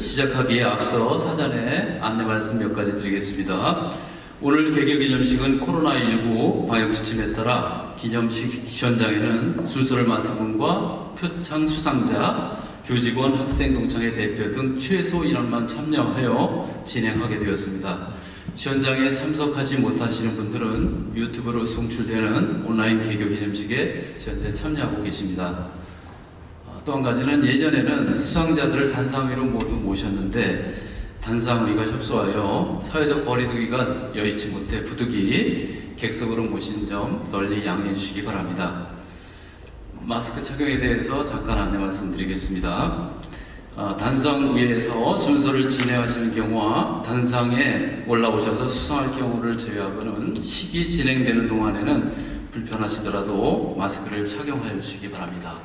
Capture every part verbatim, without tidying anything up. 시작하기에 앞서 사전에 안내 말씀 몇 가지 드리겠습니다. 오늘 개교기념식은 코로나 십구 방역지침에 따라 기념식 현장에는 수술을 맡은 분과 표창 수상자, 교직원, 학생 동창회 대표 등 최소 인원만 참여하여 진행하게 되었습니다. 현장에 참석하지 못하시는 분들은 유튜브로 송출되는 온라인 개교기념식에 현재 참여하고 계십니다. 또 한 가지는 예년에는 수상자들을 단상위로 모두 모셨는데 단상위가 협소하여 사회적 거리두기가 여의치 못해 부득이 객석으로 모신 점 널리 양해해 주시기 바랍니다. 마스크 착용에 대해서 잠깐 안내 말씀드리겠습니다. 아, 단상 위에서 순서를 진행하시는 경우와 단상에 올라오셔서 수상할 경우를 제외하고는 식이 진행되는 동안에는 불편하시더라도 마스크를 착용하여 주시기 바랍니다.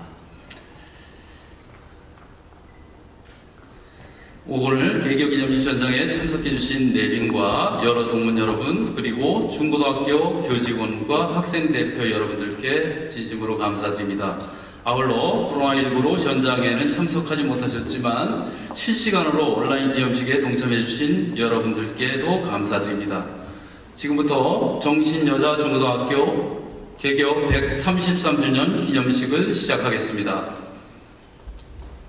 오늘 개교기념식 현장에 참석해주신 내빈과 여러 동문 여러분, 그리고 중고등학교 교직원과 학생 대표 여러분들께 진심으로 감사드립니다. 아울러 코로나 십구로 현장에는 참석하지 못하셨지만 실시간으로 온라인 기념식에 동참해주신 여러분들께도 감사드립니다. 지금부터 정신여자중고등학교 개교 백삼십삼 주년 기념식을 시작하겠습니다.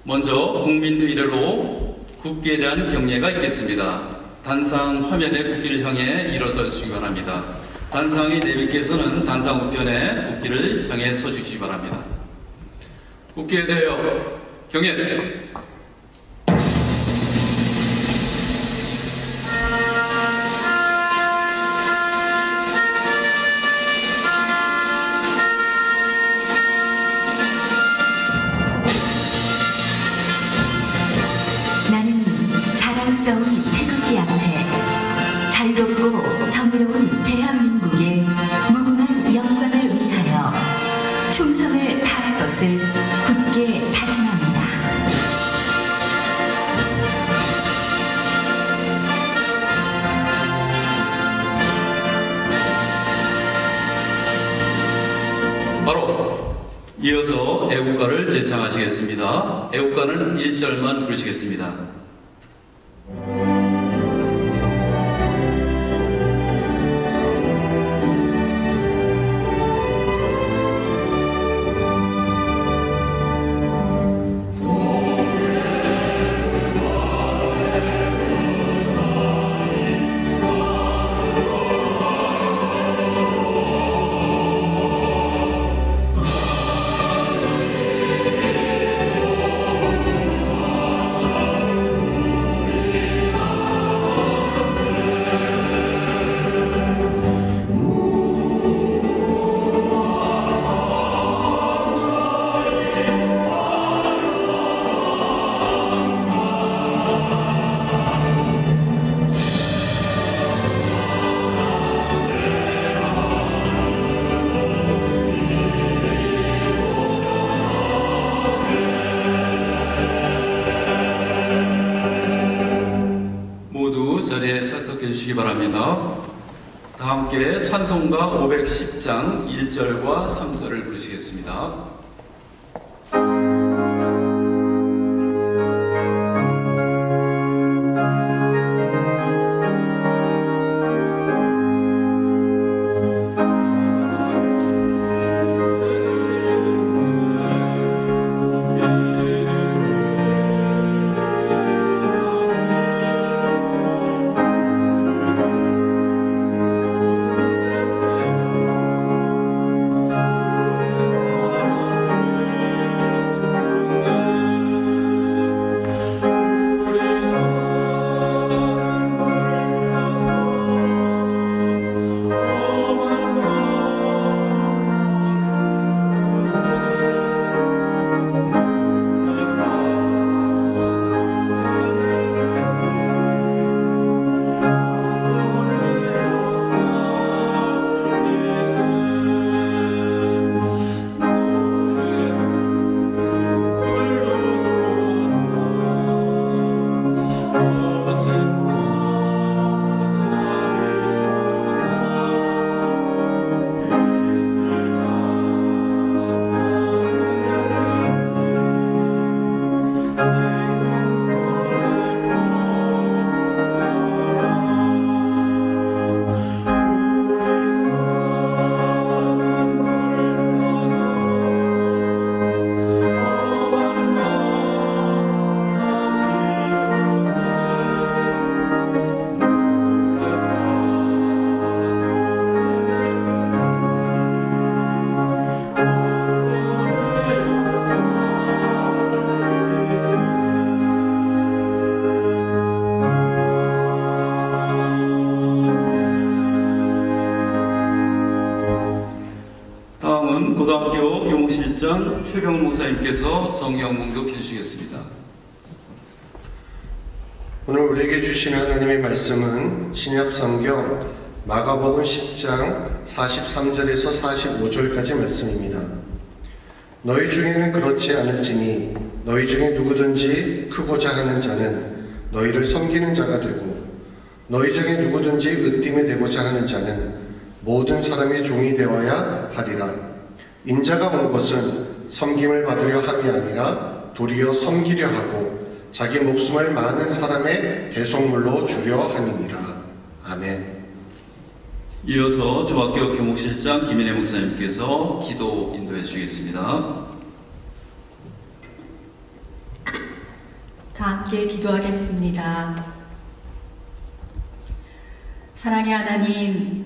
먼저 국민의 이래로 국기에 대한 경례가 있겠습니다. 단상 화면에 국기를 향해 일어서 주시기 바랍니다. 단상의 내빈께서는 단상 우편에 국기를 향해 서 주시기 바랍니다. 국기에 대하여 경례. 나는 자랑스러운 태극기 앞에 자유롭고 정의로운 대한민국의 무궁한 영광을 위하여 충성을 다할 것을 굳게 다짐합니다. 바로 이어서 애국가를 제창하시겠습니다. 애국가는 일 절만 부르시겠습니다. 찬송가 오백십 장 일 절과 삼 절을 부르시겠습니다. 최병훈 목사님께서 성경봉독 해주시겠습니다. 오늘 우리에게 주신 하나님의 말씀은 신약성경 마가복음 십 장 사십삼 절에서 사십오 절까지 말씀입니다. 너희 중에는 그렇지 않을지니 너희 중에 누구든지 크고자 하는 자는 너희를 섬기는 자가 되고 너희 중에 누구든지 으뜸이 되고자 하는 자는 모든 사람이 종이 되어야 하리라. 인자가 온 것은 섬김을 받으려 함이 아니라 도리어 섬기려 하고 자기 목숨을 많은 사람의 대속물로 주려 함이니라. 아멘. 이어서 조학교 교목실장 김인혜 목사님께서 기도 인도해 주시겠습니다. 다 함께 기도하겠습니다. 사랑의 하나님,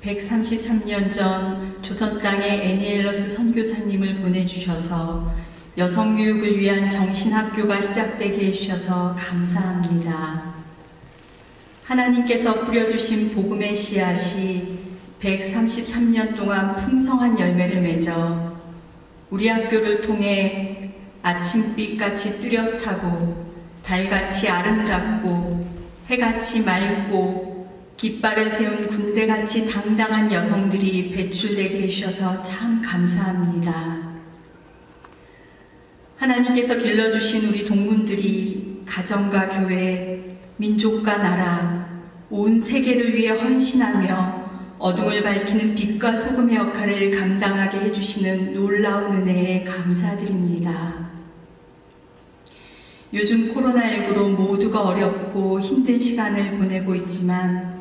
백삼십삼 년 전 조선 땅에 애니 엘러스 선교사님을 보내주셔서 여성교육을 위한 정신학교가 시작되게 해주셔서 감사합니다. 하나님께서 뿌려주신 복음의 씨앗이 백삼십삼 년 동안 풍성한 열매를 맺어 우리 학교를 통해 아침빛같이 뚜렷하고 달같이 아름답고 해같이 맑고 깃발을 세운 군대같이 당당한 여성들이 배출되게 해주셔서 참 감사합니다. 하나님께서 길러주신 우리 동문들이 가정과 교회, 민족과 나라, 온 세계를 위해 헌신하며 어둠을 밝히는 빛과 소금의 역할을 감당하게 해주시는 놀라운 은혜에 감사드립니다. 요즘 코로나 십구로 모두가 어렵고 힘든 시간을 보내고 있지만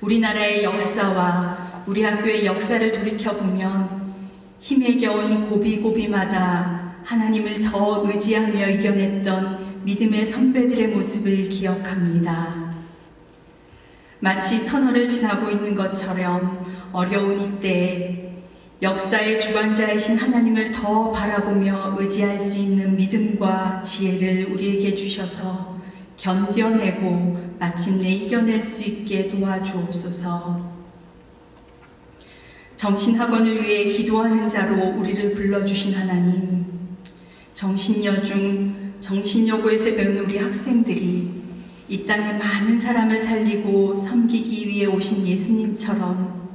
우리나라의 역사와 우리 학교의 역사를 돌이켜보면 힘에 겨운 고비고비마다 하나님을 더 의지하며 이겨냈던 믿음의 선배들의 모습을 기억합니다. 마치 터널을 지나고 있는 것처럼 어려운 이때에 역사의 주관자이신 하나님을 더 바라보며 의지할 수 있는 믿음과 지혜를 우리에게 주셔서 견뎌내고 마침내 이겨낼 수 있게 도와주옵소서. 정신학원을 위해 기도하는 자로 우리를 불러주신 하나님, 정신여중, 정신여고에서 배운 우리 학생들이 이 땅에 많은 사람을 살리고 섬기기 위해 오신 예수님처럼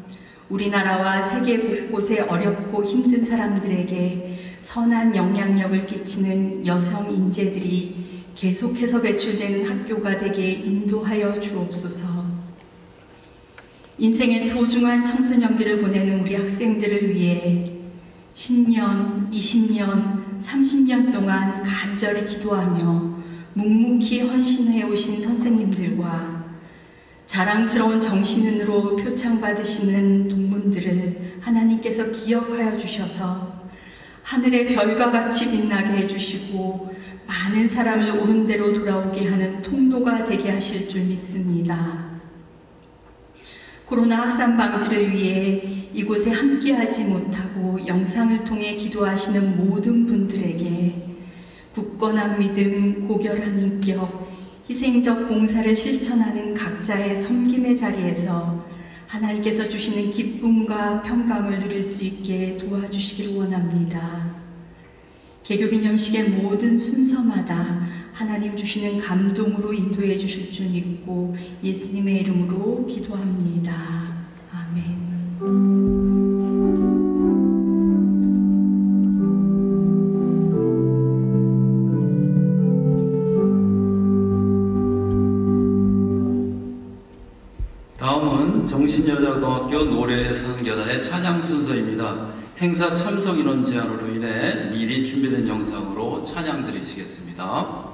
우리나라와 세계 곳곳에 어렵고 힘든 사람들에게 선한 영향력을 끼치는 여성 인재들이 계속해서 배출되는 학교가 되게 인도하여 주옵소서. 인생의 소중한 청소년기를 보내는 우리 학생들을 위해 십 년, 이십 년, 삼십 년 동안 간절히 기도하며 묵묵히 헌신해 오신 선생님들과 자랑스러운 정신인으로 표창받으시는 동문들을 하나님께서 기억하여 주셔서 하늘의 별과 같이 빛나게 해주시고 많은 사람을 옳은 대로 돌아오게 하는 통로가 되게 하실 줄 믿습니다. 코로나 확산 방지를 위해 이곳에 함께하지 못하고 영상을 통해 기도하시는 모든 분들에게 굳건한 믿음, 고결한 인격, 희생적 봉사를 실천하는 각자의 섬김의 자리에서 하나님께서 주시는 기쁨과 평강을 누릴 수 있게 도와주시길 원합니다. 개교기념식의 모든 순서마다 하나님 주시는 감동으로 인도해 주실 줄 믿고 예수님의 이름으로 기도합니다. 아멘. 다음은 정신여자고등학교 노래선교단의 찬양 순서입니다. 행사 참석 인원 제한으로 인해 미리 준비된 영상으로 찬양 드리시겠습니다.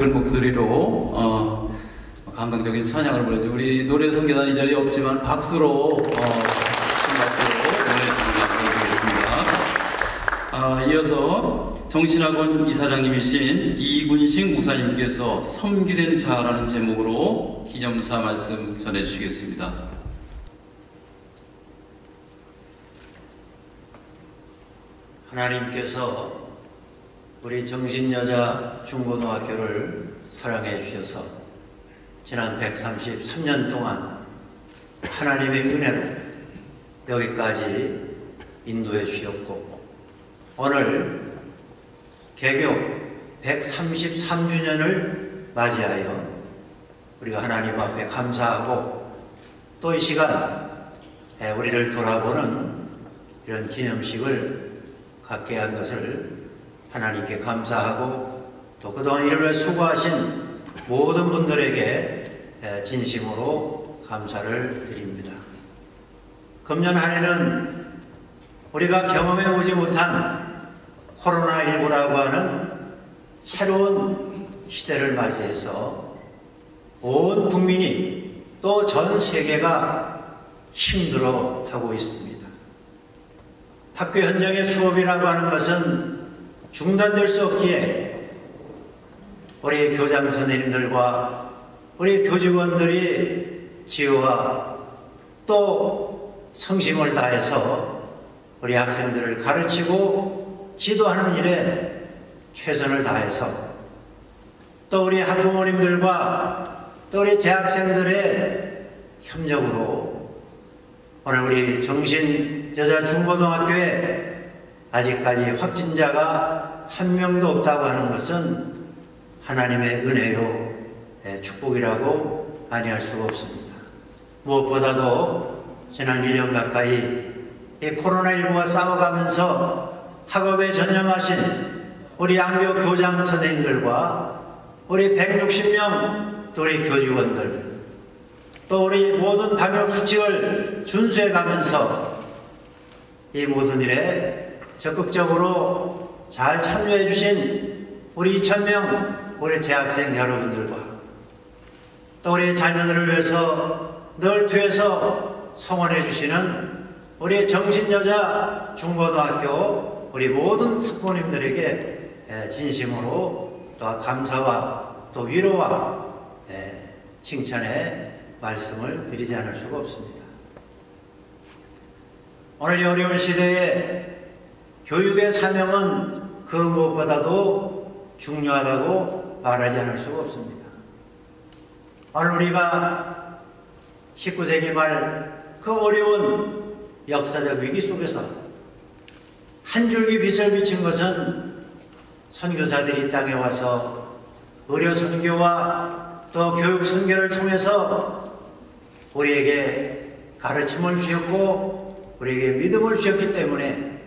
밝은 목소리로 어, 감동적인 찬양을 보내주고 우리 노래 선교단 이 자리에 없지만 박수로 어, 아, 이어서 정신학원 이사장님이신 이군식 목사님께서 섬기는 자라는 제목으로 기념사 말씀 전해주시겠습니다. 하나님께서 우리 정신여자중고등학교를 사랑해 주셔서 지난 백삼십삼 년 동안 하나님의 은혜로 여기까지 인도해 주셨고 오늘 개교 백삼십삼 주년을 맞이하여 우리가 하나님 앞에 감사하고 또 이 시간 우리를 돌아보는 이런 기념식을 갖게 한 것을 하나님께 감사하고 또 그동안 이를 위해 수고하신 모든 분들에게 진심으로 감사를 드립니다. 금년 한 해는 우리가 경험해 보지 못한 코로나 십구라고 하는 새로운 시대를 맞이해서 온 국민이 또 전 세계가 힘들어하고 있습니다. 학교 현장의 수업이라고 하는 것은 중단될 수 없기에 우리 교장 선생님들과 우리 교직원들이 지혜와 또 성심을 다해서 우리 학생들을 가르치고 지도하는 일에 최선을 다해서 또 우리 학부모님들과 또 우리 재학생들의 협력으로 오늘 우리 정신여자중고등학교에 아직까지 확진자가 한 명도 없다고 하는 것은 하나님의 은혜요 축복이라고 아니할 수가 없습니다. 무엇보다도 지난 일 년 가까이 이 코로나 십구와 싸워가면서 학업에 전념하신 우리 양교 교장 선생님들과 우리 백육십 명 우리 교직원들 또 우리 모든 방역수칙을 준수해가면서 이 모든 일에 적극적으로 잘 참여해 주신 우리 이천 명 우리 대학생 여러분들과 또 우리 자녀들을 위해서 늘 뒤에서 성원해 주시는 우리 정신여자 중고등학교 우리 모든 학부모님들에게 진심으로 또 감사와 또 위로와 칭찬의 말씀을 드리지 않을 수가 없습니다. 오늘 이 어려운 시대에 교육의 사명은 그 무엇보다도 중요하다고 말하지 않을 수가 없습니다. 오늘 우리가 십구 세기 말 그 어려운 역사적 위기 속에서 한 줄기 빛을 비친 것은 선교사들이 땅에 와서 의료 선교와 또 교육 선교를 통해서 우리에게 가르침을 주셨고 우리에게 믿음을 주셨기 때문에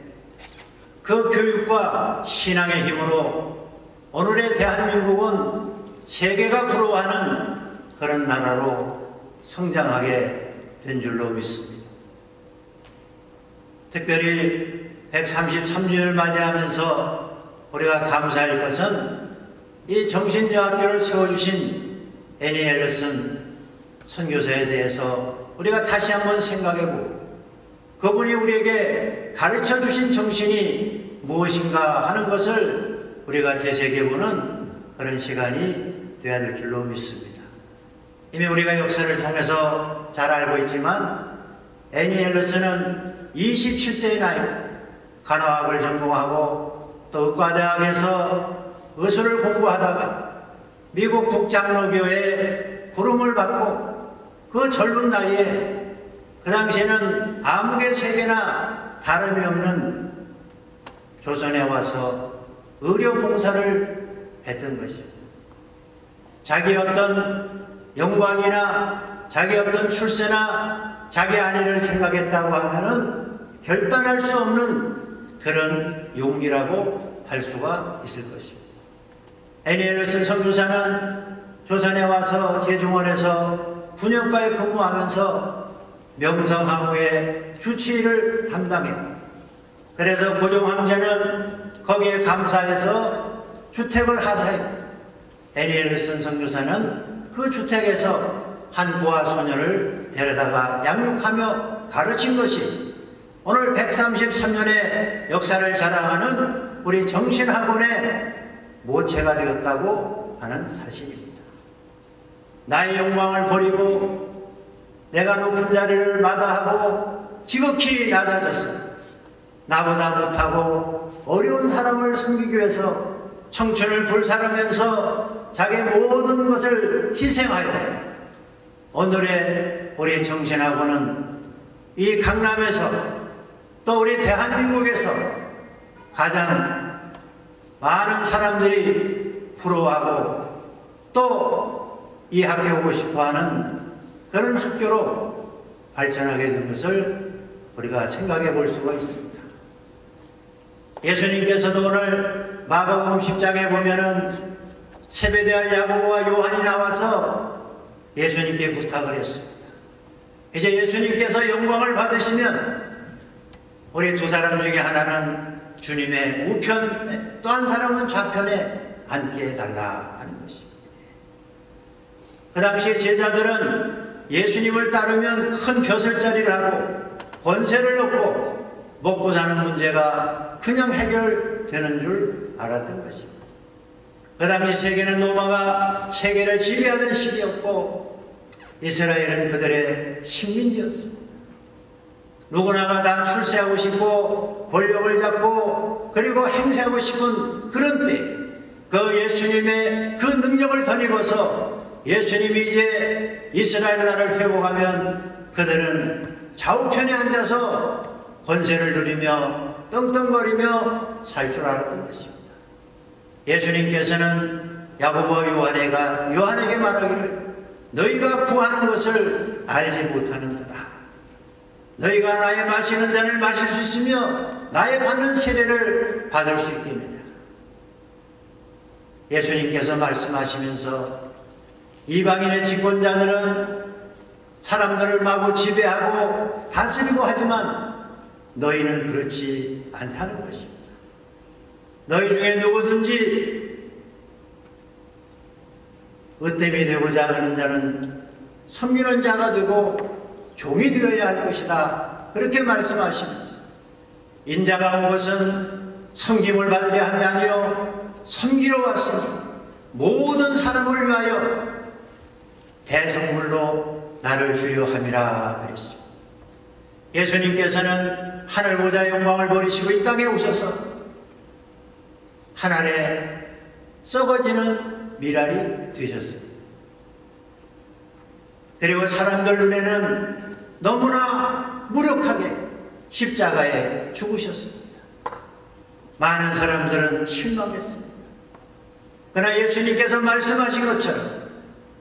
그 교육과 신앙의 힘으로 오늘의 대한민국은 세계가 부러워하는 그런 나라로 성장하게 된 줄로 믿습니다. 특별히 백삼십삼 주년을 맞이하면서 우리가 감사할 것은 이 정신여학교를 세워주신 애니 엘러스 선교사에 대해서 우리가 다시 한번 생각해보고 그분이 우리에게 가르쳐주신 정신이 무엇인가 하는 것을 우리가 되새겨보는 그런 시간이 되어야 될 줄로 믿습니다. 이미 우리가 역사를 통해서 잘 알고 있지만 애니 엘러스는 이십칠 세의 나이 간호학을 전공하고 또 의과대학에서 의술을 공부하다가 미국 북장로교회에 부름을 받고 그 젊은 나이에 그 당시에는 아무개 세계나 다름이 없는 조선에 와서 의료봉사를 했던 것입니다. 자기 어떤 영광이나 자기 어떤 출세나 자기 안위를 생각했다고 하면은 결단할 수 없는 그런 용기라고 할 수가 있을 것입니다. 애니 엘러스 선교사는 조선에 와서 제중원에서 군역과에 근무하면서 명성황후의 주치의를 담당했고 그래서 고종 황제는 거기에 감사해서 주택을 하사했고 애니 엘러스 선교사는 그 주택에서 한 고아 소녀를 데려다가 양육하며 가르친 것이 오늘 백삼십삼 년의 역사를 자랑하는 우리 정신학원의 모체가 되었다고 하는 사실입니다. 나의 욕망을 버리고 내가 높은 자리를 마다하고 지극히 낮아졌습니다. 나보다 못하고 어려운 사람을 섬기기 위해서 청춘을 불사르면서 자기의 모든 것을 희생하여 오늘의 우리 정신학원은 이 강남에서 또 우리 대한민국에서 가장 많은 사람들이 부러워하고 또 이 학교에 오고 싶어하는 그런 학교로 발전하게 된 것을 우리가 생각해 볼 수가 있습니다. 예수님께서도 오늘 마가복음 십 장에 보면은 세베대의 야고보와 요한이 나와서 예수님께 부탁을 했습니다. 이제 예수님께서 영광을 받으시면 우리 두 사람 중에 하나는 주님의 우편에 또 한 사람은 좌편에 앉게 해달라 하는 것입니다. 그 당시에 제자들은 예수님을 따르면 큰 벼슬자리를 하고 권세를 얻고 먹고 사는 문제가 그냥 해결되는 줄 알았던 것입니다. 그 당시 세계는 로마가 세계를 지배하던 시기였고 이스라엘은 그들의 식민지였습니다. 누구나가 다 출세하고 싶고 권력을 잡고 그리고 행세하고 싶은 그런 때 그 예수님의 그 능력을 덧입어서 예수님이 이제 이스라엘 나라를 회복하면 그들은 좌우편에 앉아서 권세를 누리며 떵떵거리며 살 줄 알았던 것입니다. 예수님께서는 야고보 요한에가 요한에게 말하기를 너희가 구하는 것을 알지 못하는 거다. 너희가 나의 마시는 잔을 마실 수 있으며 나의 받는 세례를 받을 수 있겠느냐. 예수님께서 말씀하시면서 이방인의 집권자들은 사람들을 마구 지배하고 다스리고 하지만 너희는 그렇지 않다는 것입니다. 너희 중에 누구든지 으뜸이 되고자 하는 자는 섬기는 자가 되고 종이 되어야 할 것이다. 그렇게 말씀하시면서 인자가 온 것은 섬김을 받으려 함이 아니요 섬기러 왔으니 모든 사람을 위하여 대속물로 나를 주려 함이라 그랬습니다. 예수님께서는 하늘보다 영광을 버리시고 이 땅에 오셔서 하늘에 썩어지는 미랄이 되셨습니다. 그리고 사람들 눈에는 너무나 무력하게 십자가에 죽으셨습니다. 많은 사람들은 실망했습니다. 그러나 예수님께서 말씀하신 것처럼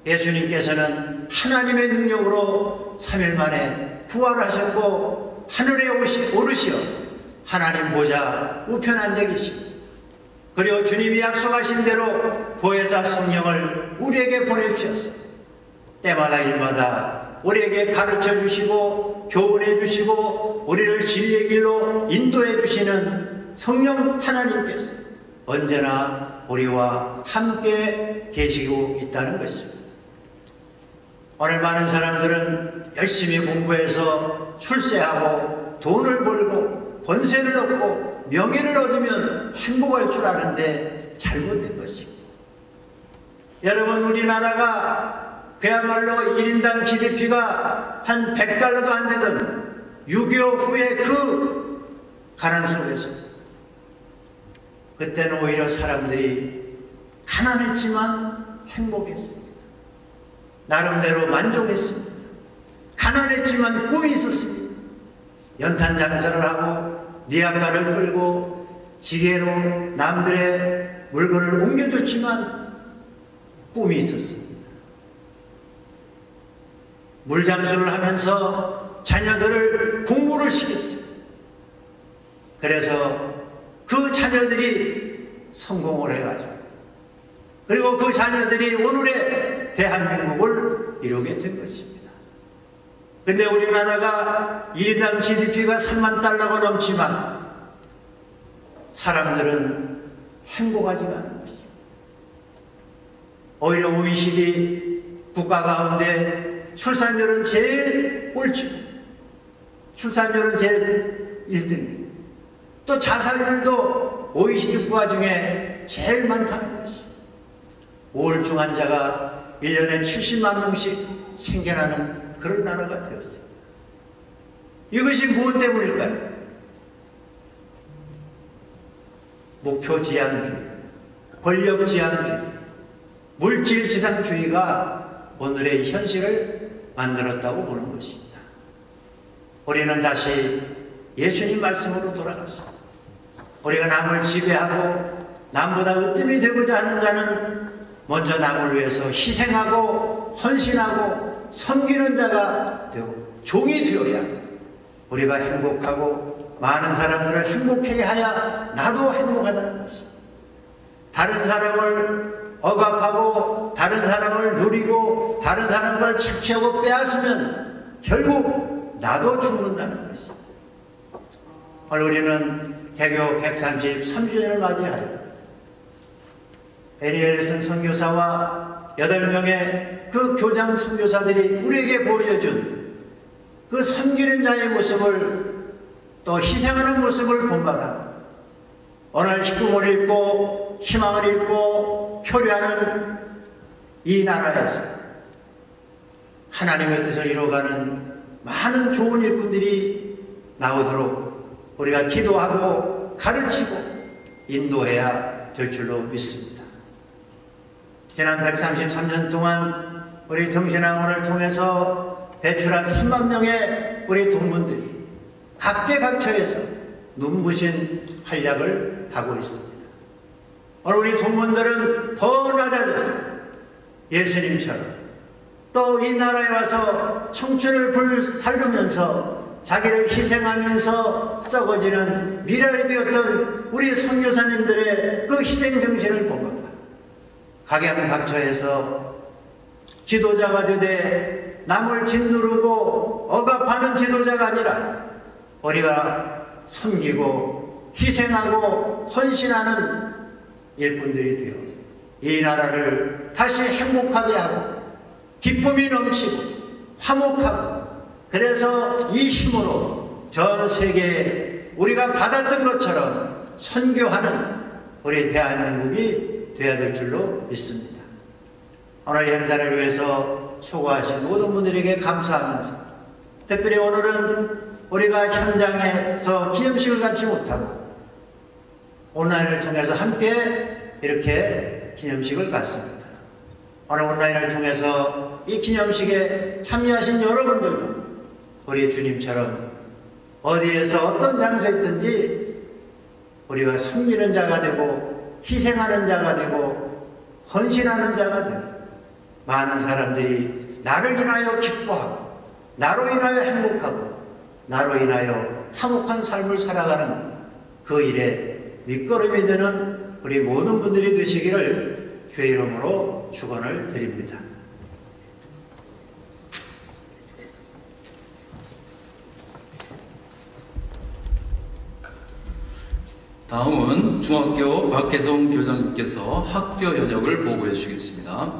예수님께서는 하나님의 능력으로 삼 일 만에 부활하셨고 하늘에 오르시어 하나님 보좌 우편 앉아 계시고 그리고 주님이 약속하신 대로 보혜사 성령을 우리에게 보내주셔서 때마다 일마다 우리에게 가르쳐 주시고 교훈해 주시고 우리를 진리의 길로 인도해 주시는 성령 하나님께서 언제나 우리와 함께 계시고 있다는 것입니다. 오늘 많은 사람들은 열심히 공부해서 출세하고 돈을 벌고 권세를 얻고 명예를 얻으면 행복할 줄 아는데 잘못된 것입니다. 여러분 우리나라가 그야말로 일 인당 지디피가 한 백 달러도 안 되던 육이오 후의 그 가난 속에서 그때는 오히려 사람들이 가난했지만 행복했습니다. 나름대로 만족했습니다. 가난했지만 꿈이 있었습니다. 연탄 장사를 하고 니아가를 끌고 지게로 남들의 물건을 옮겨줬지만 꿈이 있었습니다. 물장수를 하면서 자녀들을 공부를 시켰습니다. 그래서 그 자녀들이 성공을 해가지고 그리고 그 자녀들이 오늘의 대한민국을 이루게 된 것입니다. 근데 우리나라가 일 인당 지디피가 삼만 달러가 넘지만 사람들은 행복하지가 않은 것입니다. 오히려 우리 시대 국가 가운데 출산율은 제일 꼴찌, 출산율은 제일 일 등, 또 자살률도 오이시디 국가 중에 제일 많다는 것이. 우울증 환자가 일 년에 칠십만 명씩 생겨나는 그런 나라가 되었어요. 이것이 무엇 때문일까요? 목표 지향주의, 권력 지향주의, 물질 지상주의가 오늘의 현실을 만들었다고 보는 것입니다. 우리는 다시 예수님 말씀으로 돌아가서 우리가 남을 지배하고 남보다 으뜸이 되고자 하는 자는 먼저 남을 위해서 희생하고 헌신하고 섬기는 자가 되고 종이 되어야 우리가 행복하고 많은 사람들을 행복하게 하야 나도 행복하다는 것입니다. 다른 사람을 억압하고 다른 사람을 누리고 다른 사람을 착취하고 빼앗으면 결국 나도 죽는다는 것입니다. 오늘 우리는 개교 백삼십삼 주년을 맞이하죠. 애니 엘러스 선교사와 여덟 명의 그 교장 선교사들이 우리에게 보여준 그 섬기는 자의 모습을 또 희생하는 모습을 본받아 오늘 희망을 잃고 희망을 잃고 표류하는 이 나라에서 하나님의 뜻을 이루어가는 많은 좋은 일꾼들이 나오도록 우리가 기도하고 가르치고 인도해야 될 줄로 믿습니다. 지난 백삼십삼 년 동안 우리 정신학원을 통해서 배출한 삼만 명의 우리 동문들이 각계각처에서 눈부신 활약을 하고 있습니다. 오늘 우리 동문들은 더 낮아졌습니다. 예수님처럼 또 이 나라에 와서 청춘을 불살르면서 자기를 희생하면서 썩어지는 미랄이 되었던 우리 선교사님들의 그 희생정신을 보고 각양각처에서 지도자가 되되 남을 짓누르고 억압하는 지도자가 아니라 우리가 섬기고 희생하고 헌신하는 일꾼들이 되어 이 나라를 다시 행복하게 하고 기쁨이 넘치고 화목하고 그래서 이 힘으로 전 세계에 우리가 받았던 것처럼 선교하는 우리 대한민국이 돼야 될 줄로 믿습니다. 오늘 행사를 위해서 수고하신 모든 분들에게 감사하면서 특별히 오늘은 우리가 현장에서 기념식을 갖지 못하고 온라인을 통해서 함께 이렇게 기념식을 갖습니다. 오늘 온라인을 통해서 이 기념식에 참여하신 여러분들도 우리 주님처럼 어디에서 어떤 장소에 있든지 우리가 섬기는 자가 되고 희생하는 자가 되고 헌신하는 자가 되고 많은 사람들이 나를 인하여 기뻐하고 나로 인하여 행복하고 나로 인하여 화목한 삶을 살아가는 그 일에 밑거름이 되는 우리 모든 분들이 되시기를 주의 이름으로 축원을 드립니다. 다음은 중학교 박혜성 교장님께서 학교 현역을 보고해 주시겠습니다.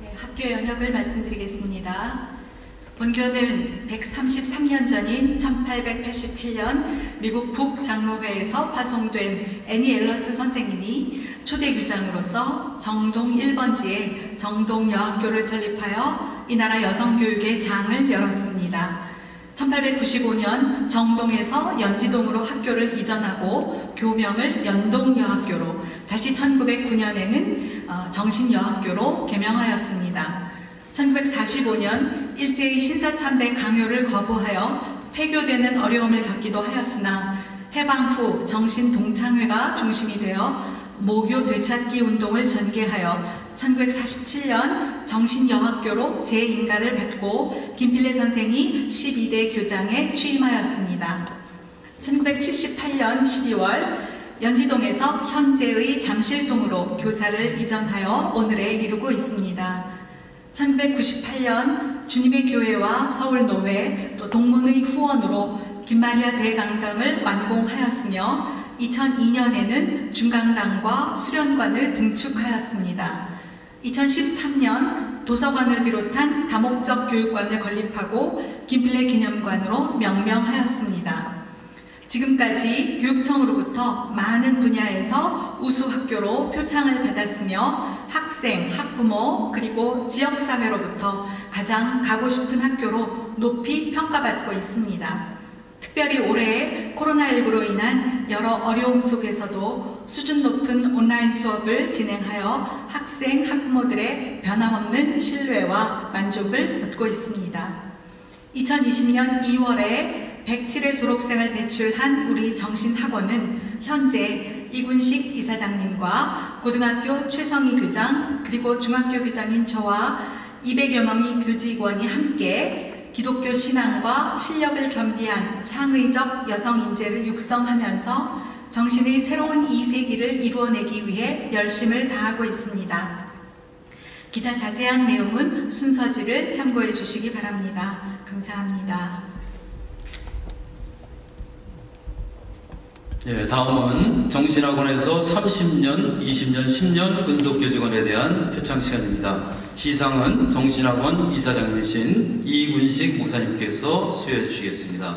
네, 학교 현역을 말씀드리겠습니다. 본교는 백삼십삼 년 전인 천팔백팔십칠 년 미국 북장로회에서 파송된 애니 엘러스 선생님이 초대 교장으로서 정동 일 번지에 정동여학교를 설립하여 이 나라 여성교육의 장을 열었습니다. 천팔백구십오 년 정동에서 연지동으로 학교를 이전하고 교명을 연동여학교로, 다시 천구백구 년에는 정신여학교로 개명하였습니다. 천구백사십오 년 일제히 신사참배 강요를 거부하여 폐교되는 어려움을 겪기도 하였으나 해방 후 정신동창회가 중심이 되어 모교 되찾기 운동을 전개하여 천구백사십칠 년 정신여학교로 재인가를 받고 김필례 선생이 십이 대 교장에 취임하였습니다. 천구백칠십팔 년 십이월 연지동에서 현재의 잠실동으로 교사를 이전하여 오늘에 이르고 있습니다. 천구백구십팔 년 주님의 교회와 서울노회 또 동문의 후원으로 김마리아 대강당을 완공하였으며 이천이 년에는 중강당과 수련관을 증축하였습니다. 이천십삼 년 도서관을 비롯한 다목적 교육관을 건립하고 김필례 기념관으로 명명하였습니다. 지금까지 교육청으로부터 많은 분야에서 우수 학교로 표창을 받았으며 학생, 학부모, 그리고 지역사회로부터 가장 가고 싶은 학교로 높이 평가받고 있습니다. 특별히 올해 코로나 일구로 인한 여러 어려움 속에서도 수준 높은 온라인 수업을 진행하여 학생, 학부모들의 변함없는 신뢰와 만족을 얻고 있습니다. 이천이십 년 이 월에 백칠 회 졸업생을 배출한 우리 정신학원은 현재 이군식 이사장님과 고등학교 최성희 교장, 그리고 중학교 교장인 저와 이백여 명의 교직원이 함께 기독교 신앙과 실력을 겸비한 창의적 여성 인재를 육성하면서 정신의 새로운 이 세기를 이루어내기 위해 열심을 다하고 있습니다. 기타 자세한 내용은 순서지를 참고해 주시기 바랍니다. 감사합니다. 네, 다음은 정신학원에서 삼십 년, 이십 년, 십 년 근속교직원에 대한 표창 시간입니다. 시상은 정신학원 이사장이신 이군식 목사님께서 수여해 주시겠습니다.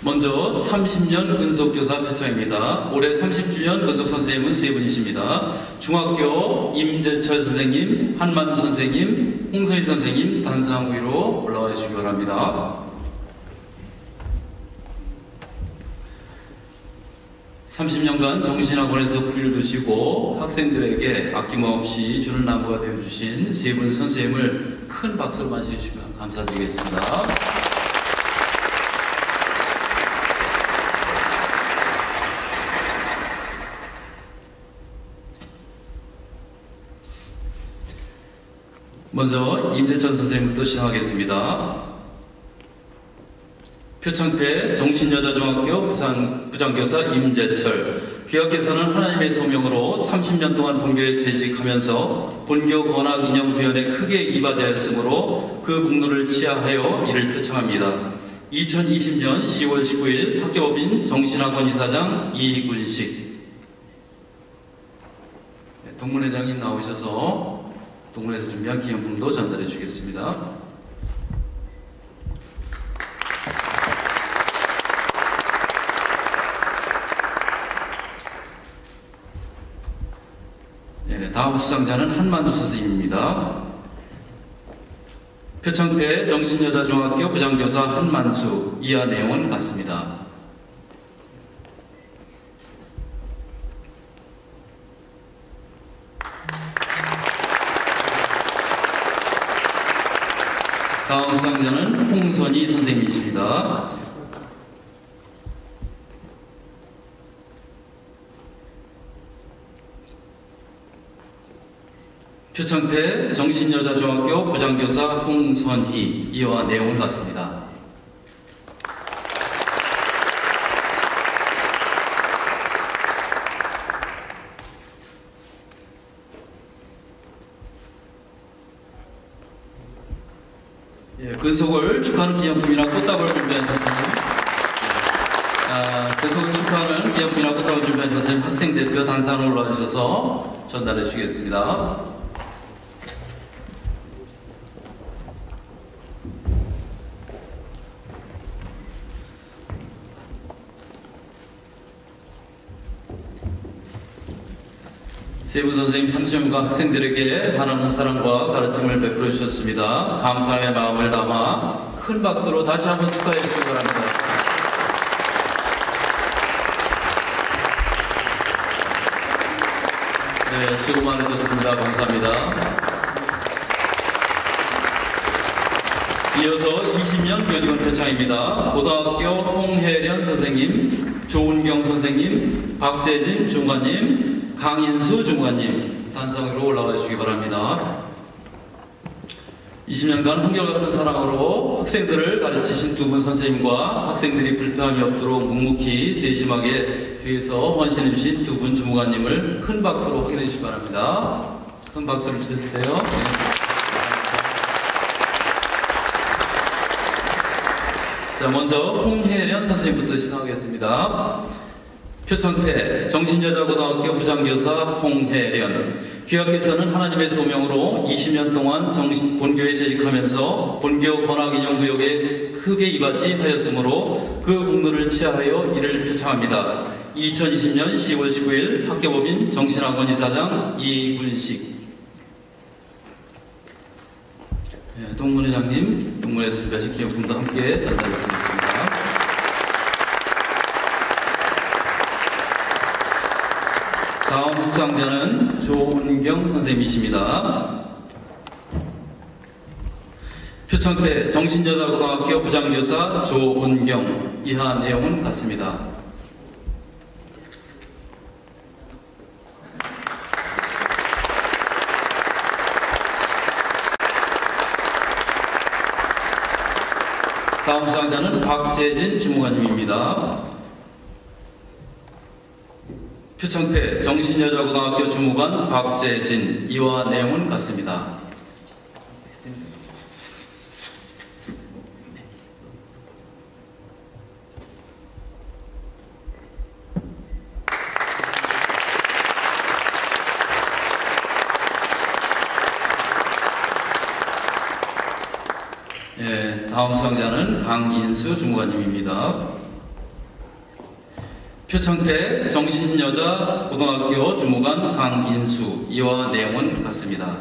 먼저 삼십 년 근속교사 표창입니다. 올해 삼십 주년 근속선생님은 세 분이십니다. 중학교 임재철 선생님, 한만우 선생님, 홍서희 선생님 단상 위로 올라와 주시기 바랍니다. 삼십 년간 정신학원에서 뿌리를 두시고 학생들에게 아낌없이 주는 나무가 되어주신 세 분 선생님을 큰 박수로 맞이해주시면 감사드리겠습니다. 먼저 임재철 선생님부터 시작하겠습니다. 표창패 정신여자중학교 부산, 부장교사 임재철. 귀하께서는 하나님의 소명으로 삼십 년 동안 본교에 재직하면서 본교 권학 이념 구현에 크게 이바지하였으므로 그 공로를 치하하여 이를 표창합니다. 이천이십 년 시 월 십구 일 학교법인 정신학원 이사장 이군식. 동문회장님 나오셔서 동문회에서 준비한 기념품도 전달해 주겠습니다. 다음 수상자는 한만우 선생님입니다. 표창패 정신여자중학교 부장교사 한만수. 이하 내용은 같습니다. 다음 수상자는 홍서희 선생님이십니다. 표창패 정신여자중학교 부장교사 홍선희. 이와 내용을 같습니다. 예, 근속을 축하하는 기념품이나 꽃다발을 준비한 선생님. 아, 근속을 축하하는 기념품이나 꽃다발을 준비한 선생님 학생대표 단상으로 올라오셔서 전달해 주시겠습니다. 세부 선생님 삼십 년과 학생들에게 하나님 사랑과 가르침을 베풀어 주셨습니다. 감사의 마음을 담아 큰 박수로 다시 한번 축하해 주시기 바랍니다. 네, 수고 많으셨습니다. 감사합니다. 이어서 이십 년 교직원 표창입니다. 고등학교 홍혜련 선생님, 조은경 선생님, 박재진 중관님, 강인수 중관님 단상으로 올라와 주시기 바랍니다. 이십 년간 한결같은 사랑으로 학생들을 가르치신 두 분 선생님과 학생들이 불편함이 없도록 묵묵히 세심하게 뒤에서 헌신해 주신 두 분 주무관님을 큰 박수로 확인해 주시기 바랍니다. 큰 박수를 주세요. 네. 자, 먼저 홍혜련 선생님부터 시작하겠습니다. 표창태 정신여자고등학교 부장교사 홍혜련. 귀학해서는 하나님의 소명으로 이십 년 동안 정신, 본교에 재직하면서 본교 권학인용구역에 크게 이바지하였으므로 그 공로를 취하여 이를 표창합니다. 이천이십 년 시월 십구 일 학교법인 정신학원 이사장 이군식. 네, 동문회장님, 동문회에서 준비하신 기념품도 함께 전달드리겠습니다. 다음 수상자는 조은경 선생님이십니다. 표창대 정신여자고등학교 부장교사 조은경. 이하 내용은 같습니다. 다음 수상자는 박재진 주무관님입니다. 표창태 정신여자고등학교 주무관 박재진. 이와 내용은 같습니다. 예, 다음 수상자는 강인수 주무관님입니다. 표창대 정신여자고등학교 주무관 강인수. 이와 내용은 같습니다.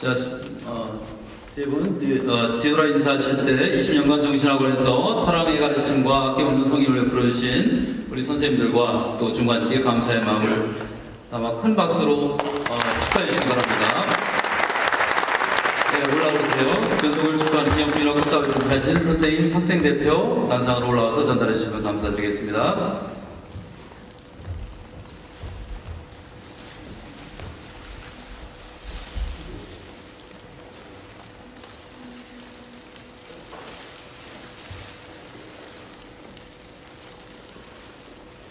자, 어, 세 분 뒤돌아 인사하실 때 이십 년간 정신학원에서 사랑의 가르침과 학교 운동 성의를 베풀어주신 우리 선생님들과 또 중관님께 감사의 마음을 아마 큰 박수로 어, 축하해 주시기 바랍니다. 네, 올라오세요. 교수를 축하하는 기념품이라고 따로 준비하신 선생님, 학생 대표 단상으로 올라와서 전달해 주시면 감사드리겠습니다.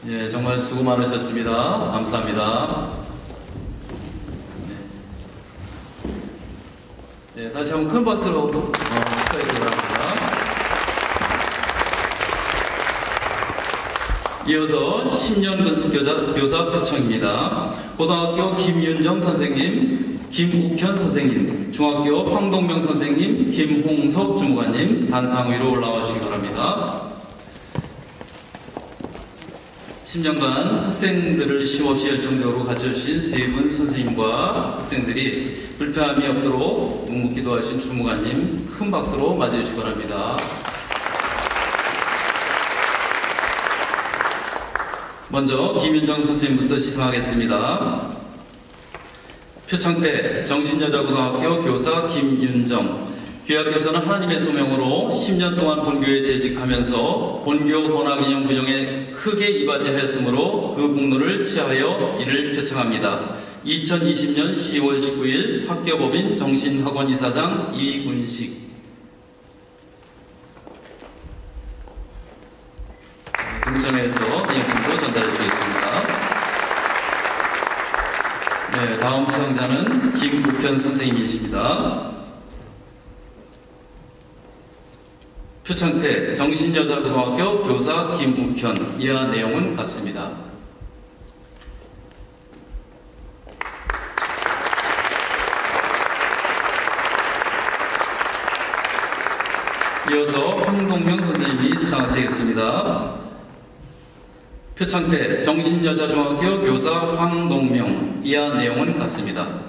예, 정말 수고 많으셨습니다. 감사합니다. 네. 네, 다시 한번 큰 박수로 어, 축하해 주시기 바랍니다. 이어서 십 년 근속 교사 표창입니다. 고등학교 김윤정 선생님, 김욱현 선생님, 중학교 황동명 선생님, 김홍석 주무관님 단상 위로 올라와 주시기 바랍니다. 십 년간 학생들을 쉼 없이 열정적으로 가르쳐주신 세 분 선생님과 학생들이 불편함이 없도록 묵묵히도 하신 주무관님 큰 박수로 맞이해주시기 바랍니다. 먼저 김윤정 선생님부터 시상하겠습니다. 표창대 정신여자고등학교 교사 김윤정. 귀학교에서는 하나님의 소명으로 십 년 동안 본교에 재직하면서 본교 권학인용 구역에 크게 이바지하였으므로 그 공로를 취하여 이를 표창합니다. 이천이십 년 시월 십구 일 학교법인 정신학원 이사장 이군식. 동참해서 기념품도 전달해 드리겠습니다. 네, 다음 수상자는 김국현 선생님이십니다. 표창대 정신여자고등학교 교사 김욱현. 이하 내용은 같습니다. 이어서 황동명 선생님이 수상하시겠습니다. 표창대 정신여자중학교 교사 황동명. 이하 내용은 같습니다.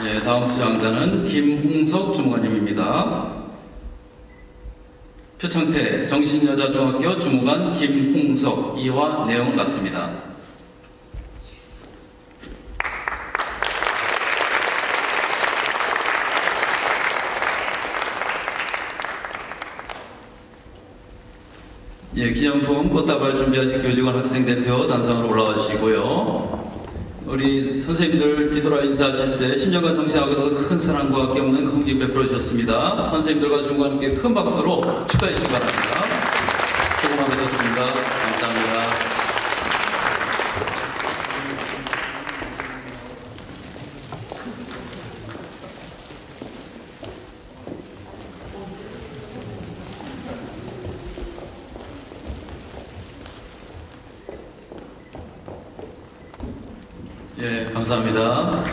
네, 다음 수상자는 김홍석 주무관님입니다. 표창대 정신여자중학교 주무관 김홍석. 이와 내용 같습니다. 예, 기념품 꽃다발 준비하신 교직원 학생 대표 단상으로 올라와 주시고요. 우리 선생님들 뒤돌아 인사하실 때 십 년간 정신학원에서 큰 사랑과 아낌없는 공기 베풀어 주셨습니다. 선생님들과 전공과 함께 큰 박수로 축하해 주시기 바랍니다. 수고하셨습니다. 감사합니다. 예, 감사합니다.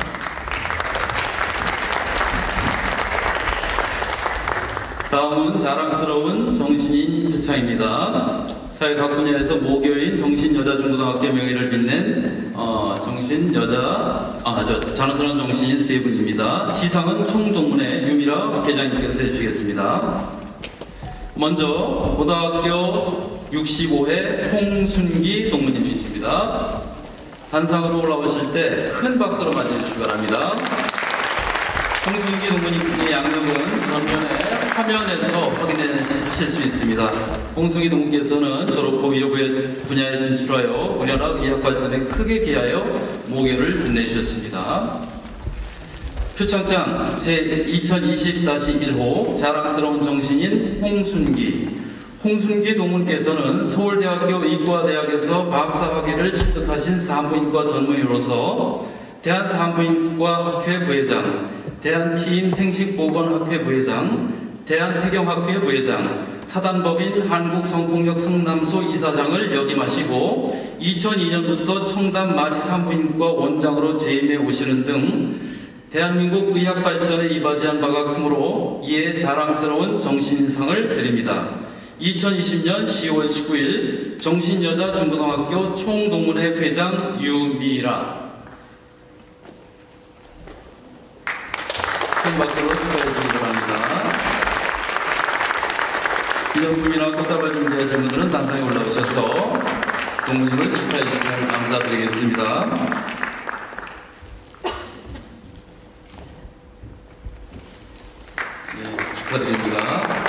다음은 자랑스러운 정신인 회차입니다. 사회 각 분야에서 모교인 정신여자중고등학교 명예를 빛낸 어, 정신여자, 아, 저, 자랑스러운 정신인 세 분입니다. 시상은 총동문회 유미라 회장님께서 해주시겠습니다. 먼저 고등학교 육십오 회 홍순기 동문님이십니다. 단상으로 올라오실 때 큰 박수로 맞이해주시기 바랍니다. 홍순기 동문님의 양력은 전면에 화면에서 확인하실 수 있습니다. 홍순기 동문께서는 졸업 후 의료부의 분야에 진출하여 우리나라 의학 발전에 크게 기여하여 모교를 빛내주셨습니다. 표창장 제이천이십 일 호 자랑스러운 정신인 홍순기. 홍순기 동문께서는 서울대학교 의과대학에서 박사학위를 취득하신 산부인과 전문의로서 대한산부인과학회 부회장, 대한피임 생식보건학회 부회장, 대한폐경학회 부회장, 사단법인 한국성폭력 상담소 이사장을 역임하시고 이천이 년부터 청담 마리산부인과 원장으로 재임해 오시는 등 대한민국 의학 발전에 이바지한 바가 크므로 이에 자랑스러운 정신상을 드립니다. 이천이십 년 시월 십구 일 정신여자중고등학교 총동문회 회장 유미라. 큰 박수로 축하해 주시기 바랍니다. 기념품이나 꽃다발 준비하신 분들은 단상에 올라오셔서 동문님을 축하해 주시면 감사드리겠습니다. 네, 축하드립니다.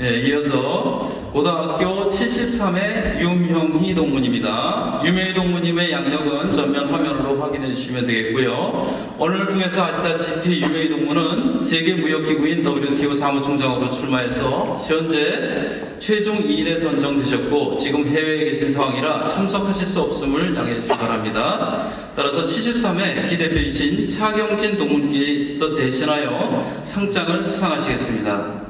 예, 이어서 고등학교 칠십삼 회 윤형희 동문입니다. 윤형희 동문님의 양력은 전면 화면으로 확인해 주시면 되겠고요. 오늘 통해서 아시다시피 윤형희 동문은 세계무역기구인 더블유티오 사무총장으로 출마해서 현재 최종 이 인에 선정되셨고 지금 해외에 계신 상황이라 참석하실 수 없음을 양해해 주시기 바랍니다. 따라서 칠십삼 회 기대표이신 차경진 동문께서 대신하여 상장을 수상하시겠습니다.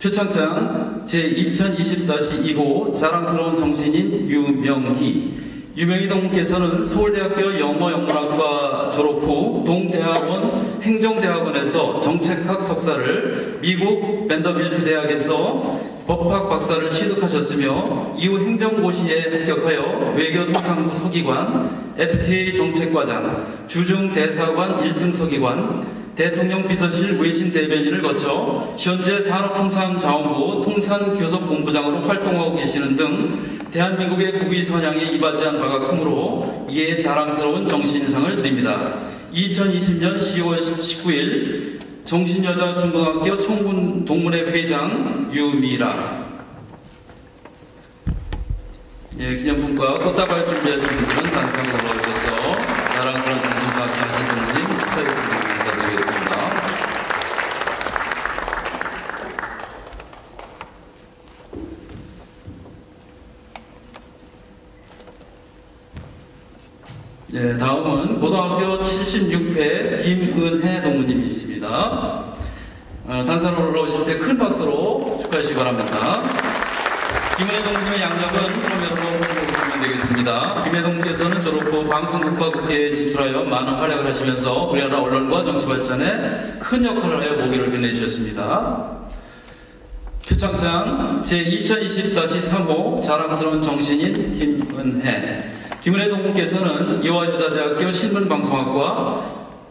표창장 제이천이십 일 호 자랑스러운 정신인 유명희. 유명희 동문께서는 서울대학교 영어영문학과 졸업 후 동대학원 행정대학원에서 정책학 석사를, 미국 벤더빌트 대학에서 법학 박사를 취득하셨으며 이후 행정고시에 합격하여 외교통상부 서기관, 에프티에이 정책과장, 주중대사관 일 등 서기관, 대통령 비서실 외신 대변인을 거쳐 현재 산업통상자원부 통산교섭본부장으로 활동하고 계시는 등 대한민국의 국위 선양에 이바지한 바가 크므로 이에 자랑스러운 정신상을 드립니다. 이천이십 년 시월 십구 일 정신여자중고등학교 총군 동문회 회장 유미라. 예, 기념품과 꽃다발 준비하신 분들은 단상으로 올라오셔서 자랑스러운 정신상 하신 분들님 축하드립니다. 네, 다음은 고등학교 칠십육 회 김은혜 동문님이십니다. 어, 단상으로 올라오실 때 큰 박수로 축하하시기 바랍니다. 김은혜 동문님의 양력은 화면으로 보시면 되겠습니다. 김은혜 동문께서는 졸업 후 방송국과 국회에 진출하여 많은 활약을 하시면서 우리나라 언론과 정치 발전에 큰 역할을 하여 모교를 빛내주셨습니다. 표창장 제이천이십 일 삼 호 자랑스러운 정신인 김은혜. 김은혜 동문께서는 이화여자대학교 신문방송학과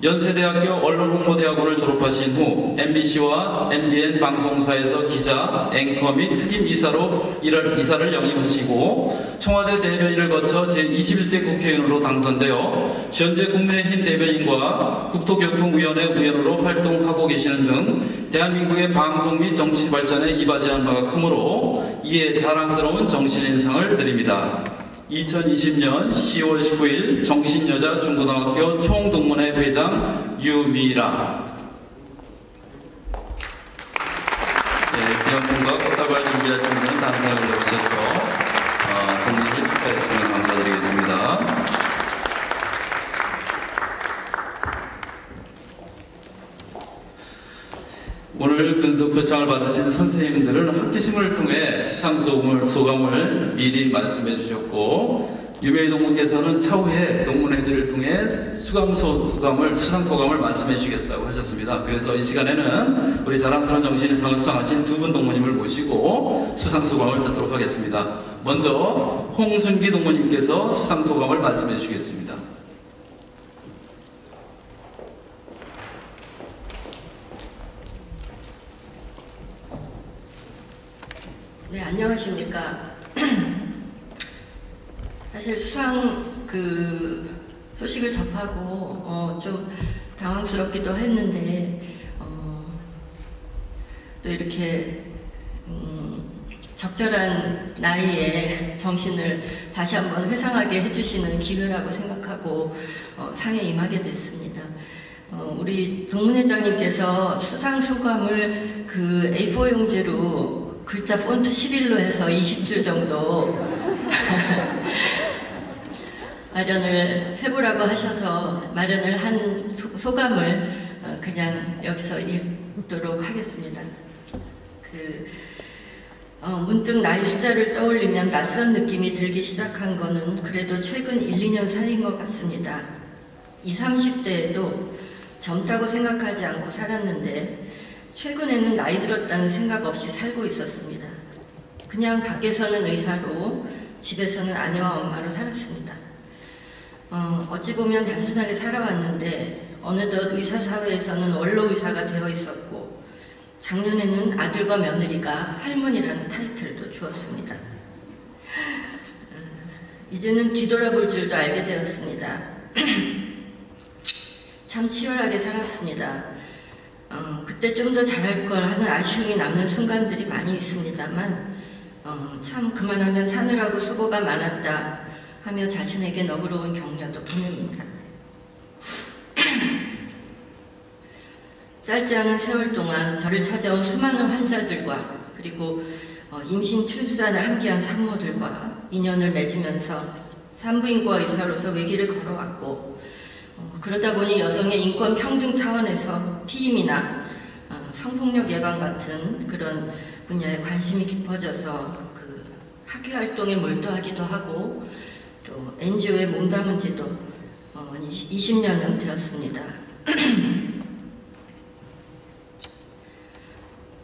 연세대학교 언론홍보대학원을 졸업하신 후 엠비씨와 엠비엔 방송사에서 기자, 앵커 및 특임이사로 일을, 이사를 영입하시고 청와대 대변인을 거쳐 제이십일 대 국회의원으로 당선되어 현재 국민의힘 대변인과 국토교통위원회 위원으로 활동하고 계시는 등 대한민국의 방송 및 정치 발전에 이바지한 바가 크므로 이에 자랑스러운 정신인상을 드립니다. 이천이십 년 시월 십구 일 정신여자중고등학교 총동문회 회장 유미라. 네, 기념품과 꽃다발 준비하신 분은 단상을 오셔서 어, 동문을 축하해주시면 감사드리겠습니다. 오늘 근속 표창을 받으신 선생님들은 학기심을 통해 수상 소감을, 소감을 미리 말씀해 주셨고, 유명희 동문께서는 차후에 동문회지를 통해 수감 소감을, 수상 소감을 말씀해 주시겠다고 하셨습니다. 그래서 이 시간에는 우리 자랑스러운 정신인상을 수상하신 두 분 동문님을 모시고 수상 소감을 듣도록 하겠습니다. 먼저 홍순기 동문님께서 수상 소감을 말씀해 주시겠습니다. 네, 안녕하십니까. 사실 수상 그 소식을 접하고 어, 좀 당황스럽기도 했는데 어, 또 이렇게 음, 적절한 나이에 정신을 다시 한번 회상하게 해주시는 기회라고 생각하고 어, 상에 임하게 됐습니다. 어, 우리 동문회장님께서 수상 소감을 그 에이포 용지로 글자 폰트 십일로 해서 이십 줄 정도 마련을 해보라고 하셔서 마련을 한 소, 소감을 그냥 여기서 읽도록 하겠습니다. 그, 어, 문득 나이 숫자를 떠올리면 낯선 느낌이 들기 시작한 거는 그래도 최근 일, 이 년 사이인 것 같습니다. 이십, 삼십 대에도 젊다고 생각하지 않고 살았는데 최근에는 나이 들었다는 생각 없이 살고 있었습니다. 그냥 밖에서는 의사로, 집에서는 아내와 엄마로 살았습니다. 어, 어찌 보면 단순하게 살아왔는데 어느덧 의사 사회에서는 원로 의사가 되어 있었고 작년에는 아들과 며느리가 할머니라는 타이틀도 주었습니다. 이제는 뒤돌아볼 줄도 알게 되었습니다. 참 치열하게 살았습니다. 어, 그때 좀 더 잘할 걸 하는 아쉬움이 남는 순간들이 많이 있습니다만 어, 참 그만하면 사느라고 수고가 많았다 하며 자신에게 너그러운 격려도 보냅니다. 짧지 않은 세월 동안 저를 찾아온 수많은 환자들과 그리고 어, 임신 출산을 함께한 산모들과 인연을 맺으면서 산부인과 의사로서 외길을 걸어왔고 그러다 보니 여성의 인권 평등 차원에서 피임이나 성폭력 예방 같은 그런 분야에 관심이 깊어져서 그 학회 활동에 몰두하기도 하고 또 엔지오에 몸담은 지도 이십 년은 되었습니다.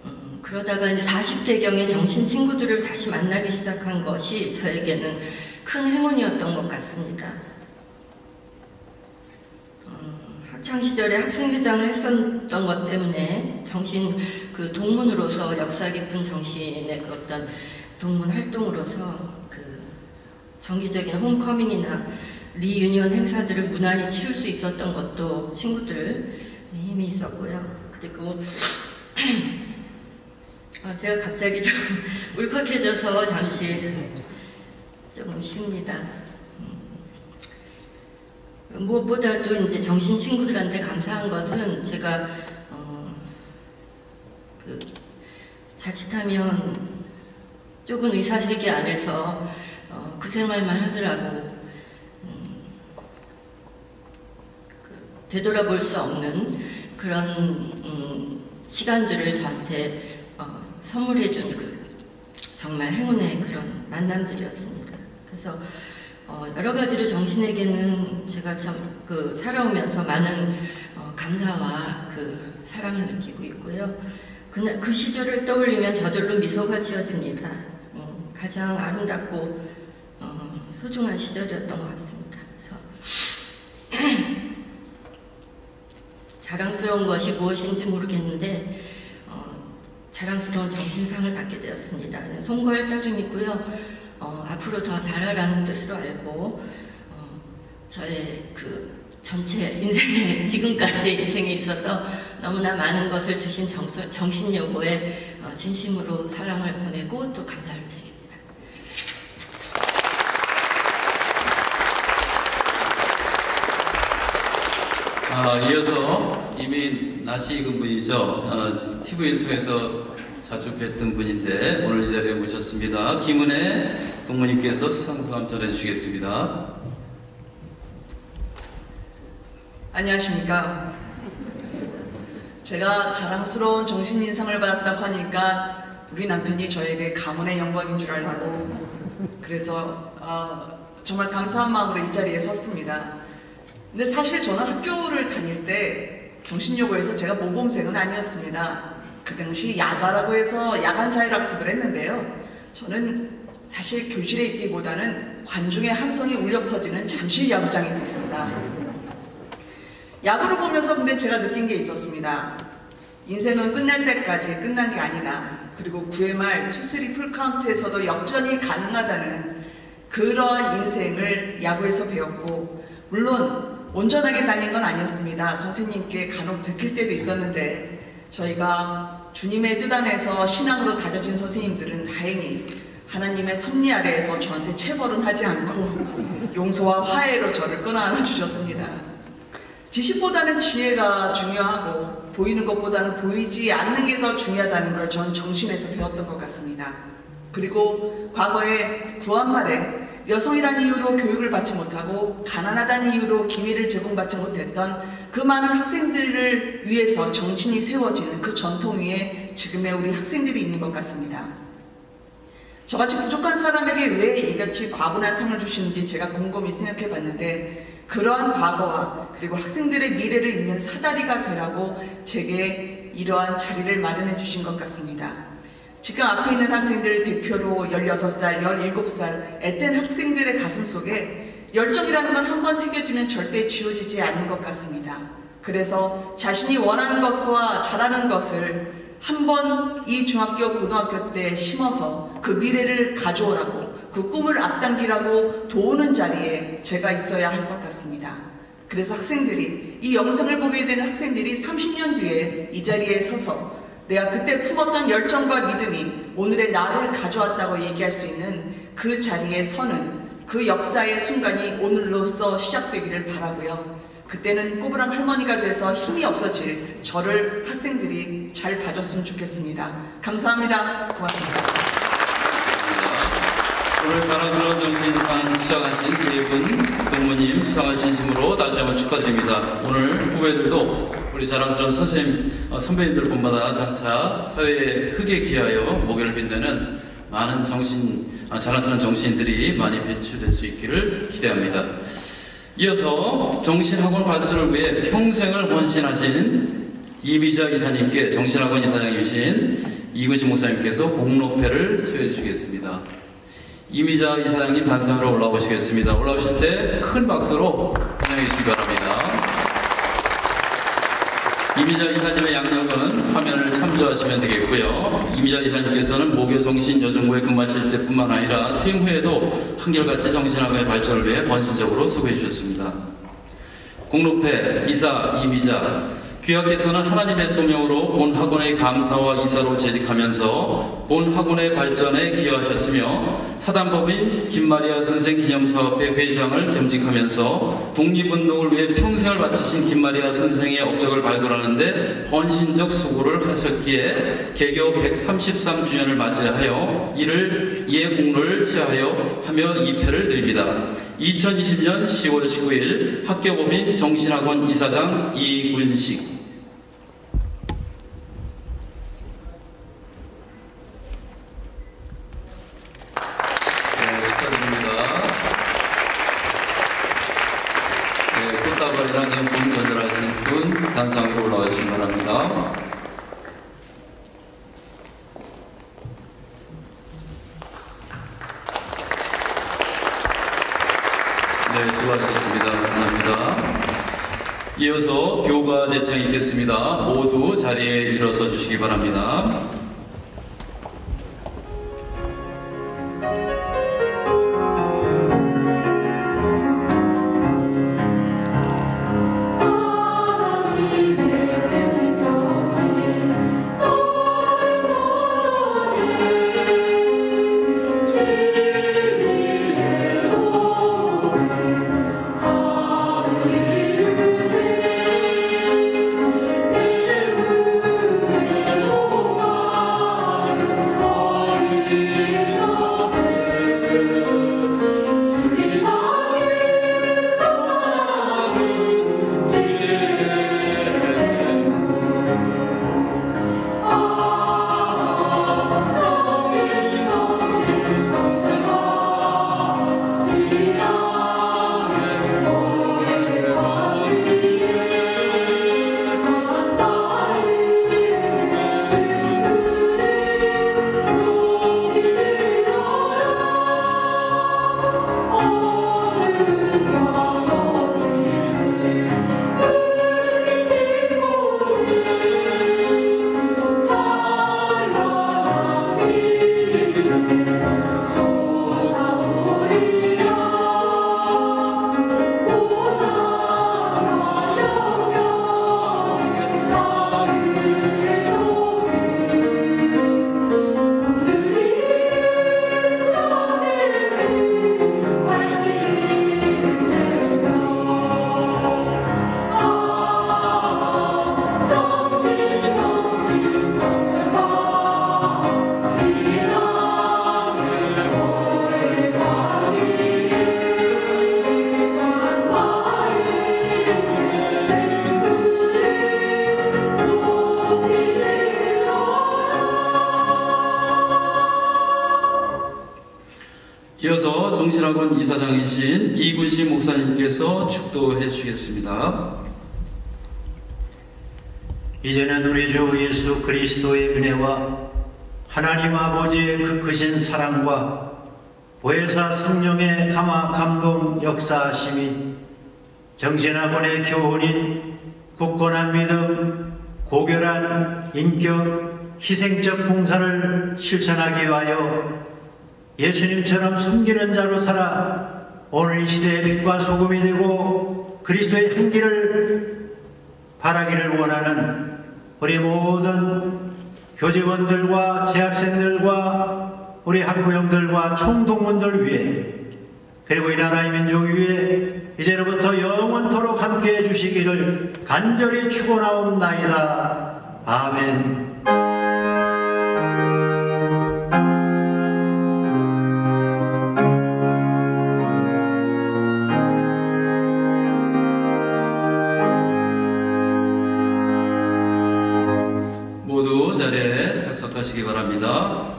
음, 그러다가 이제 사십 대경에 정신 친구들을 다시 만나기 시작한 것이 저에게는 큰 행운이었던 것 같습니다. 학창시절에 학생회장을 했었던 것 때문에 정신 그 동문으로서 역사 깊은 정신의 그 어떤 동문 활동으로서 그 정기적인 홈커밍이나 리유니언 행사들을 무난히 치를 수 있었던 것도 친구들 힘이 있었고요. 그리고 아 제가 갑자기 좀 울컥해져서 잠시 조금 쉽니다. 무엇보다도 이제 정신 친구들한테 감사한 것은 제가 어, 그 자칫하면 좁은 의사 세계 안에서 어, 그 생활만 하더라고 음, 그 되돌아볼 수 없는 그런 음, 시간들을 저한테 어, 선물해준 그 정말 행운의 그런 만남들이었습니다. 그래서 어, 여러 가지로 정신에게는 제가 참 그 살아오면서 많은 어, 감사와 그 사랑을 느끼고 있고요. 그, 그 시절을 떠올리면 저절로 미소가 지어집니다. 어, 가장 아름답고 어, 소중한 시절이었던 것 같습니다. 그래서 자랑스러운 것이 무엇인지 모르겠는데 어, 자랑스러운 정신상을 받게 되었습니다. 송구할 따름이고요. 어, 앞으로 더 잘하라는 뜻으로 알고 어, 저의 그 전체 인생에 지금까지의 인생에 있어서 너무나 많은 것을 주신 정신여고에 진심으로 사랑을 보내고 또 감사를 드립니다. 아, 이어서 이미 낯이 익은 분이죠. 어, 티비를 통해서 자주 뵀던 분인데 오늘 이 자리에 모셨습니다. 김은혜 부모님께서 수상소감 전해주시겠습니다. 안녕하십니까. 제가 자랑스러운 정신인상을 받았다고 하니까 우리 남편이 저에게 가문의 영광인 줄 알고 그래서 어, 정말 감사한 마음으로 이 자리에 섰습니다. 근데 사실 저는 학교를 다닐 때 정신여고에서 제가 모범생은 아니었습니다. 그 당시 야자라고 해서 야간 자율학습을 했는데요. 저는 사실 교실에 있기보다는 관중의 함성이 울려 퍼지는 잠실 야구장에 있었습니다. 야구를 보면서 근데 제가 느낀 게 있었습니다. 인생은 끝날 때까지 끝난 게 아니다. 그리고 구회 말 투쓰리 풀카운트에서도 역전이 가능하다는 그런 인생을 야구에서 배웠고, 물론 온전하게 다닌 건 아니었습니다. 선생님께 간혹 들킬 때도 있었는데 저희가 주님의 뜻 안에서 신앙으로 다져진 선생님들은 다행히 하나님의 섭리 아래에서 저한테 체벌은 하지 않고 용서와 화해로 저를 끌어안아 주셨습니다. 지식보다는 지혜가 중요하고 보이는 것보다는 보이지 않는 게 더 중요하다는 걸 전 정신에서 배웠던 것 같습니다. 그리고 과거에 구한말에 여성이란 이유로 교육을 받지 못하고 가난하다는 이유로 기회를 제공받지 못했던 그 많은 학생들을 위해서 정신이 세워지는 그 전통 위에 지금의 우리 학생들이 있는 것 같습니다. 저같이 부족한 사람에게 왜 이같이 과분한 상을 주시는지 제가 곰곰이 생각해 봤는데 그러한 과거와 그리고 학생들의 미래를 잇는 사다리가 되라고 제게 이러한 자리를 마련해 주신 것 같습니다. 지금 앞에 있는 학생들을 대표로 열여섯 살, 열일곱 살 앳된 학생들의 가슴 속에 열정이라는 건 한 번 새겨지면 절대 지워지지 않는 것 같습니다. 그래서 자신이 원하는 것과 잘하는 것을 한 번 이 중학교, 고등학교 때 심어서 그 미래를 가져오라고 그 꿈을 앞당기라고 도우는 자리에 제가 있어야 할 것 같습니다. 그래서 학생들이 이 영상을 보게 되는 학생들이 삼십 년 뒤에 이 자리에 서서 내가 그때 품었던 열정과 믿음이 오늘의 나를 가져왔다고 얘기할 수 있는 그 자리에 서는 그 역사의 순간이 오늘로서 시작되기를 바라고요. 그때는 꼬부랑 할머니가 돼서 힘이 없어질 저를 학생들이 잘 봐줬으면 좋겠습니다. 감사합니다. 고맙습니다. 오늘 자랑스러운 정신상 수상하신 세 분 부모님 수상을 진심으로 다시 한번 축하드립니다. 오늘 후배들도 우리 자랑스러운 선생님, 선배님들 뿐마다 장차 사회에 크게 기여하여 목요를 빛내는 많은 정신, 자랑스러운 정신인들이 많이 배출될 수 있기를 기대합니다. 이어서 정신학원 발수를 위해 평생을 헌신하신 이미자 이사님께 정신학원 이사장이신 이군식 목사님께서 공로패를 수여해 주시겠습니다. 이미자 이사장님 단상으로 올라오시겠습니다. 올라오실 때 큰 박수로 환영해 주시기 바랍니다. 이미자 이사님의 양력은 화면을 참조하시면 되겠고요. 이미자 이사님께서는 모교정신여중고에 근무하실 때뿐만 아니라 퇴임 후에도 한결같이 정신학원의 발전을 위해 헌신적으로 수고해 주셨습니다. 공로패 이사 이미자 귀하께서는 하나님의 소명으로 본 학원의 감사와 이사로 재직하면서 본 학원의 발전에 기여하셨으며 사단법인 김마리아 선생 기념사업회 회장을 겸직하면서 독립운동을 위해 평생을 바치신 김마리아 선생의 업적을 발굴하는 데 헌신적 수고를 하셨기에 개교 백삼십삼 주년을 맞이하여 이를 이에 공로를 취하여 하며 이 패를 드립니다. 이천이십 년 시월 십구 일 학교법인 정신학원 이사장 이군식. 네, 수고하셨습니다. 감사합니다. 이어서 교과 제창 있겠습니다. 모두 자리에 일어서 주시기 바랍니다. 이어서 정신학원 이사장이신 이군식 목사님께서 축도해 주시겠습니다. 이제는 우리 주 예수 그리스도의 은혜와 하나님 아버지의 그 크신 사랑과 보혜사 성령의 감화 감동 역사하심이 정신학원의 교훈인 굳건한 믿음, 고결한 인격, 희생적 봉사를 실천하기 위하여 예수님처럼 섬기는 자로 살아 오늘 이 시대의 빛과 소금이 되고 그리스도의 향기를 바라기를 원하는 우리 모든 교직원들과 재학생들과 우리 학부형들과 총동원들 위해 그리고 이 나라의 민족 위에 이제로부터 영원토록 함께해 주시기를 간절히 축원하옵나이다. 아멘. 하시기 바랍니다.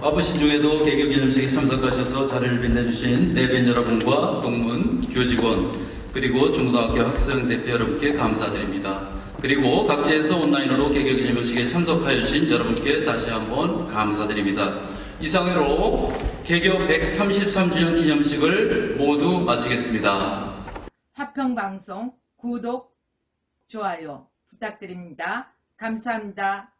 바쁘신 중에도 개교기념식에 참석하셔서 자리를 빛내주신 내변 여러분과 동문, 교직원, 그리고 중고등학교 학생 대표 여러분께 감사드립니다. 그리고 각지에서 온라인으로 개교기념식에 참석하여 주신 여러분께 다시 한번 감사드립니다. 이상으로 개교 백삼십삼 주년 기념식을 모두 마치겠습니다. 합평방송 구독, 좋아요 부탁드립니다. 감사합니다.